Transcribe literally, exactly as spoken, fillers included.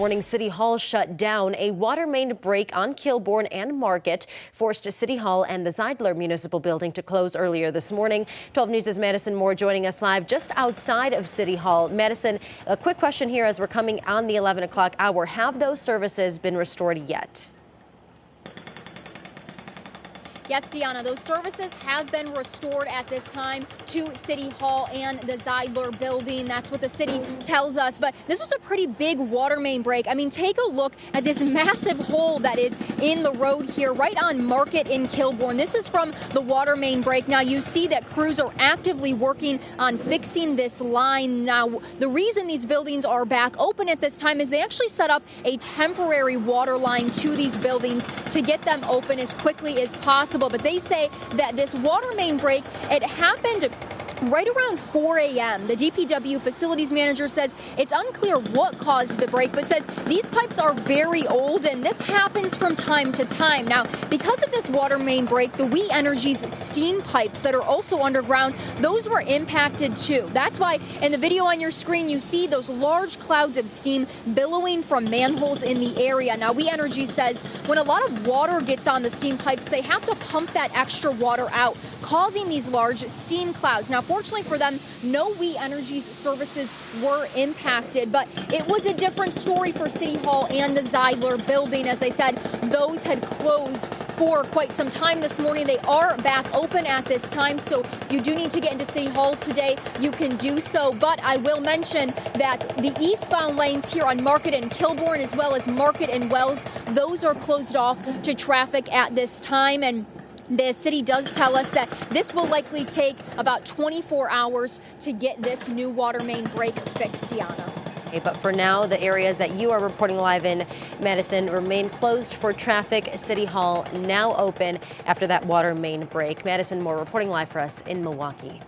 morning, City Hall shut down. A water main break on Kilbourne and Market forced City Hall and the Zeidler Municipal Building to close earlier this morning. twelve News' Madison Moore joining us live just outside of City Hall. Madison, a quick question here as we're coming on the eleven o'clock hour. Have those services been restored yet? Yes, Deanna, those services have been restored at this time to City Hall and the Zeidler building. That's what the city tells us. But this was a pretty big water main break. I mean, take a look at this massive hole that is in the road here, right on Market in Kilbourne. This is from the water main break. Now, you see that crews are actively working on fixing this line. Now, the reason these buildings are back open at this time is they actually set up a temporary water line to these buildings to get them open as quickly as possible. But they say that this water main break, it happened right around four A M The D P W facilities manager says it's unclear what caused the break, but says these pipes are very old and this happens from time to time. Now, because of this water main break, the We Energies steam pipes that are also underground, those were impacted too. That's why in the video on your screen, you see those large clouds of steam billowing from manholes in the area. Now, We Energies says when a lot of water gets on the steam pipes, they have to pump that extra water out, causing these large steam clouds. Now, fortunately for them, no We Energies services were impacted, but it was a different story for City Hall and the Zeidler building. As I said, those had closed for quite some time this morning. They are back open at this time, so if you do need to get into City Hall today, you can do so. But I will mention that the eastbound lanes here on Market and Kilbourne, as well as Market and Wells, those are closed off to traffic at this time. And the city does tell us that this will likely take about twenty-four hours to get this new water main break fixed, Deanna. Okay, but for now, the areas that you are reporting live in, Madison, remain closed for traffic. City Hall now open after that water main break. Madison Moore reporting live for us in Milwaukee.